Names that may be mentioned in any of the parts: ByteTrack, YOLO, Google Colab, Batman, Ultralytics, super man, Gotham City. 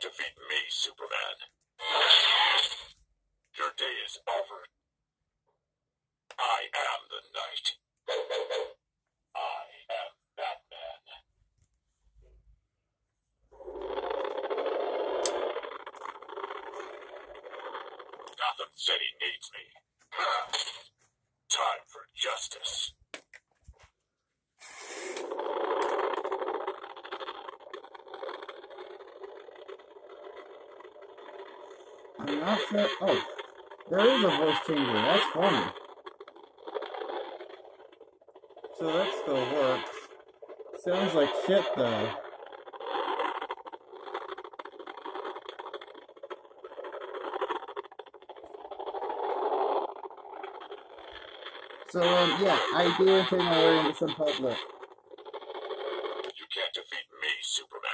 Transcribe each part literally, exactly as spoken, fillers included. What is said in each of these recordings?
can't defeat me, Superman. Your day is over. I am the Knight. I am Batman. Gotham City needs me. Time for justice. I'm not sure. Oh, there is a voice changer. That's funny. So that still works. Sounds like shit, though. So, um, yeah, I do intend on wearing this in public. You can't defeat me, Superman.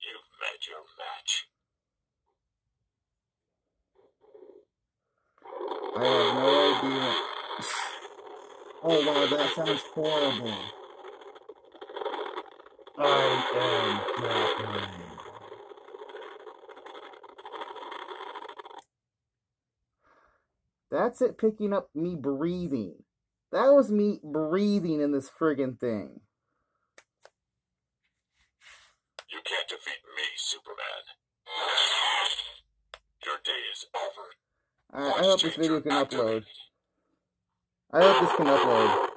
You've met your match. I have no idea. Oh, wow, that sounds horrible. I am Batman. That's it picking up me breathing. That was me breathing in this friggin' thing. You can't defeat me, Superman. Your day is over. Alright, I hope this video can upload. I hope this can upload.